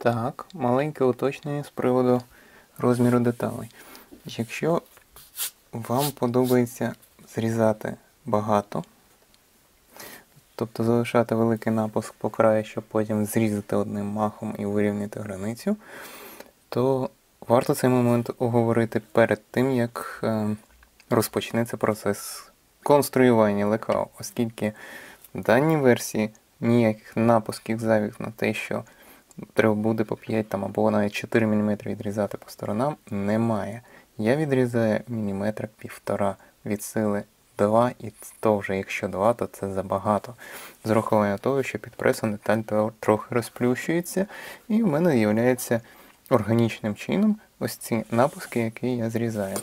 Так, маленьке уточнення з приводу розміру деталей. Якщо вам подобається зрізати багато, тобто залишати великий напуск по краю, щоб потім зрізати одним махом і вирівняти границю, то варто цей момент оговорити перед тим, як розпочнеться процес конструювання лекау, оскільки в даній версії ніяких напусків завів на те, що треба буде по 5 там, або навіть 4 мм відрізати по сторонам, немає. Я відрізаю міліметра 1,5 від сили 2, і то вже якщо 2, то це забагато. З урахуванням того, що під пресом деталь трохи розплющується, і в мене з'являється органічним чином ось ці напуски, які я зрізаю.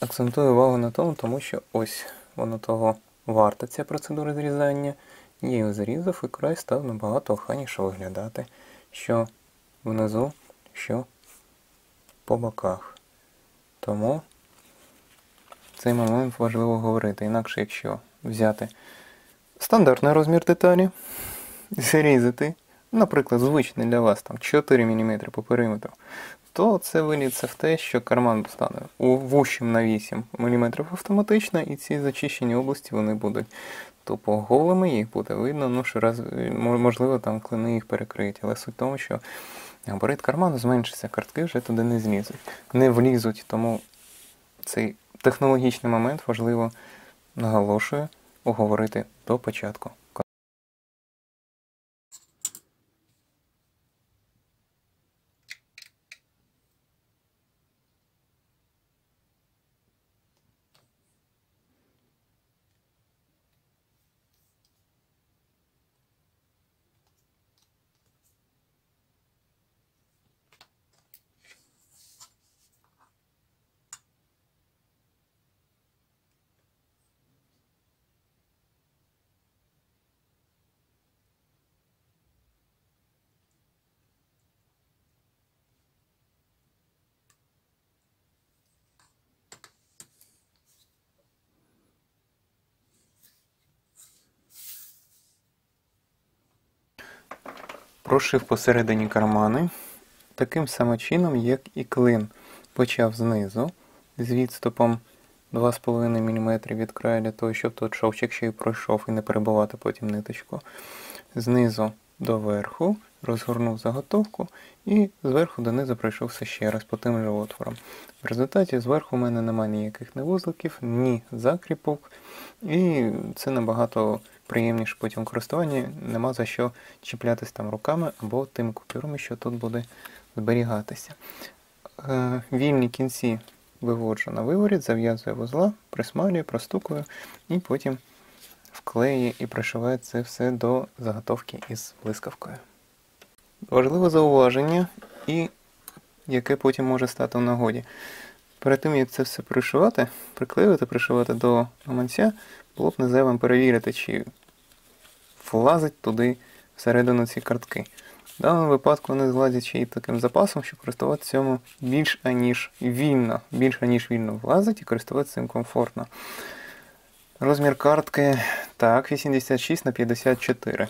Акцентую увагу на тому, що ось воно того варта, ця процедура зрізання. Я його зрізав, і край став набагато охайніше виглядати, що внизу, що по боках. Тому цей момент важливо говорити. Інакше, якщо взяти стандартний розмір деталі, зрізати, наприклад, звичний для вас там, 4 мм по периметру, то це виліться в те, що карман стане вущим на 8 мм автоматично, і ці зачищені області вони будуть тупо голими, їх буде видно, можливо, там клини їх перекриють, але суть в тому, що габарит карману зменшиться, картки вже туди не злізуть, не влізуть, тому цей технологічний момент важливо, наголошую, оговорити до початку. Прошив посередині кармани, таким самим чином, як і клин. Почав знизу, з відступом 2,5 мм від краю, для того, щоб тут шовчик ще й пройшов, і не перебивати потім ниточку. Знизу до верху, розгорнув заготовку, і зверху донизу пройшовся ще раз по тим же отворам. В результаті зверху в мене немає ніяких ні вузликів, ні закріпок, і це набагато приємніше потім в користуванні, нема за що чіплятись там руками або тими купюрами, що тут буде зберігатися. Вільні кінці виводжу на виворіт, зав'язую вузла, присмалюю, простукую і потім вклею і пришиваю це все до заготовки із блискавкою. Важливе зауваження, і яке потім може стати в нагоді. Перед тим, як це все пришивати, приклеювати, пришивати до гаманця, було б незайвим перевірити, чи влазить туди всередину ці картки. В даному випадку вони злазять ще й таким запасом, щоб користуватися цьому більш аніж вільно влазить і користуватися цим комфортно. Розмір картки, так, 86х54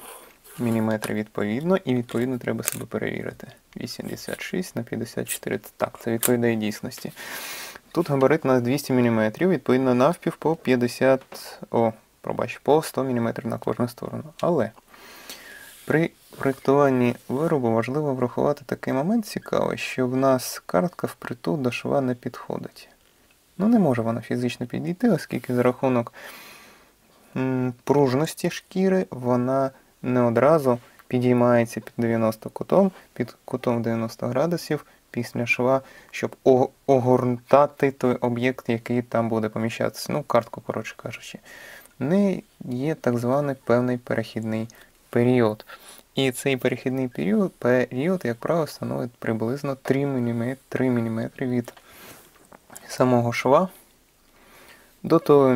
мм відповідно, і відповідно треба себе перевірити. 86х54, так, це відповідає дійсності. Тут габарит у нас 200 мм, відповідно навпів по 100 мм на кожну сторону. Але при проєктуванні виробу важливо врахувати такий момент цікавий, що в нас картка впритул до шва не підходить. Ну не може вона фізично підійти, оскільки за рахунок пружності шкіри вона не одразу підіймається під 90 кутом, під кутом 90 градусів, після шва, щоб огортати той об'єкт, який там буде поміщатися, ну, картку, коротше кажучи. Не є так званий певний перехідний період. І цей перехідний період, як правило, становить приблизно 3 мм від самого шва до того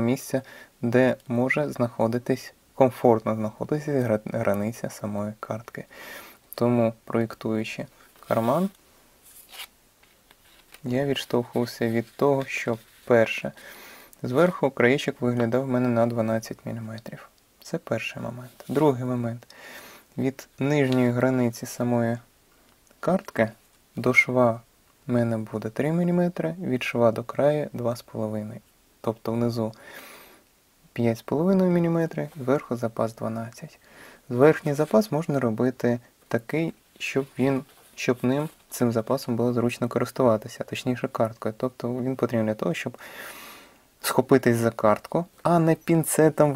місця, де може знаходитись, комфортно знаходитись границя самої картки. Тому, проєктуючи карман, я відштовхувався від того, що перше, зверху краєчок виглядав в мене на 12 мм. Це перший момент. Другий момент. Від нижньої границі самої картки до шва в мене буде 3 мм, від шва до краю 2,5 мм. Тобто внизу 5,5 мм, вверху запас 12 мм. Верхній запас можна робити такий, щоб ним, цим запасом було зручно користуватися, точніше карткою. Тобто він потрібен для того, щоб схопитись за картку, а не пінцетом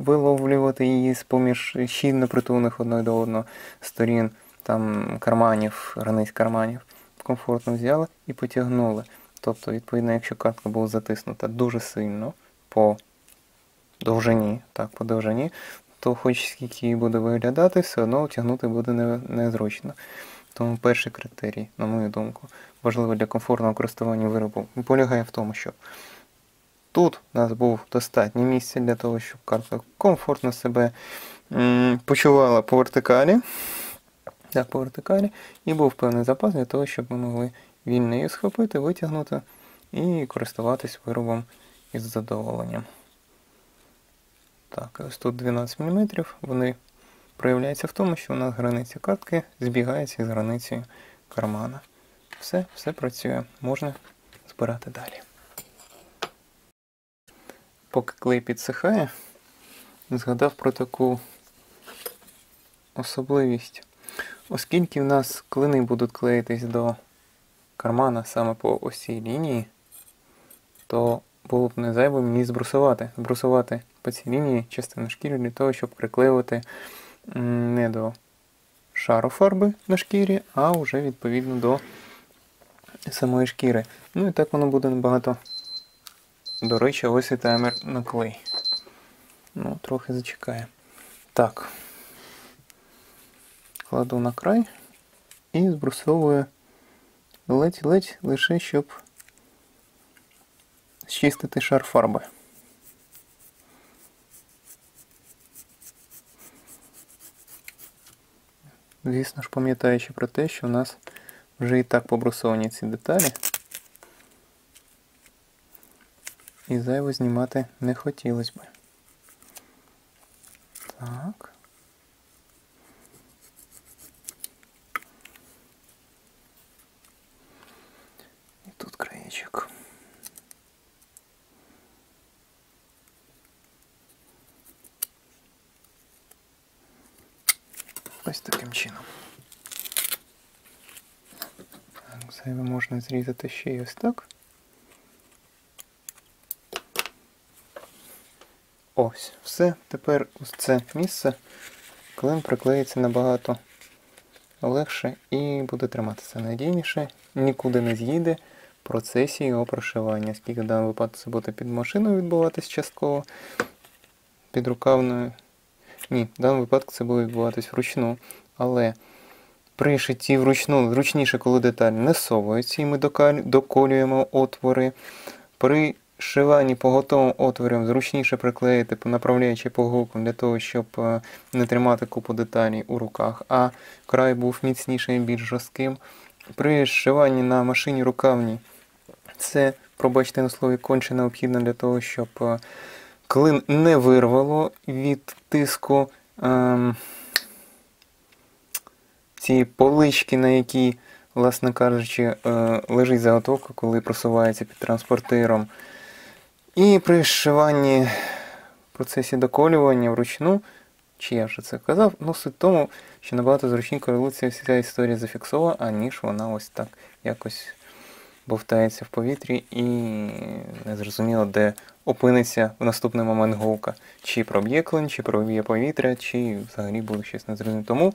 виловлювати її з-поміж щільно притулених одної до одної сторін, там карманів, границь карманів. Комфортно взяли і потягнули. Тобто, відповідно, якщо картка була затиснута дуже сильно по довжині, то хоч скільки її буде виглядати, все одно тягнути буде незручно. Тому перший критерій, на мою думку, важливий для комфортного користування виробу, полягає в тому, що тут у нас був достатньо місця для того, щоб картка комфортно себе почувала по вертикалі. Так, по вертикалі, і був певний запас для того, щоб ми могли вільно її схопити, витягнути і користуватись виробом із задоволенням. Так, ось тут 12 мм, вони проявляються в тому, що у нас границя картки збігається з границею кармана. Все працює, можна збирати далі. Поки клей підсихає, згадав про таку особливість. Оскільки в нас клини будуть клеїтись до кармана саме по ось цій лінії, то було б не зайвим її збрусувати. Збрусувати по цій лінії частину шкіри для того, щоб приклеювати не до шару фарби на шкірі, а вже відповідно до самої шкіри. Ну і так воно буде набагато. До речі, ось і таймер на клей. Ну, трохи зачекає. Так. Кладу на край і збрусовую ледь-ледь, лише щоб зчистити шар фарби. Звісно ж, пам'ятаючи про те, що у нас вже і так побрусовані ці деталі, і зайво знімати не хотілося б. Так. І тут краєчок. Ось таким чином. Так, зайво можна зрізати ще й ось так. Ось, все, тепер ось це місце клин приклеїться набагато легше і буде триматися надійніше, нікуди не з'їде в процесі його прошивання, оскільки в даному випадку це буде під машиною відбуватись частково, під рукавною. Ні, в даному випадку це буде відбуватись вручну, але при шитті вручну зручніше, коли деталь не совується і ми доколюємо отвори. При шиванні по готовим отворам зручніше приклеїти, направляючи по голкам, для того, щоб не тримати купу деталей у руках, а край був міцнішим і більш жорстким. При шиванні на машині рукавні це, пробачте на слові, конче необхідно для того, щоб клин не вирвало від тиску цієї полички, на якій, власне кажучи, лежить заготовка, коли просувається під транспортиром. І при зшиванні в процесі доколювання вручну, чи я вже це казав, ну суть тому, що набагато зручніше, коли ця історія зафіксована, аніж вона ось так якось бовтається в повітрі і незрозуміло, де опиниться в наступний момент голка. Чи проб'є клин, чи проб'є повітря, чи взагалі буде щось незрозуміло. Тому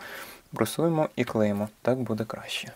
брусуємо і клеїмо, так буде краще.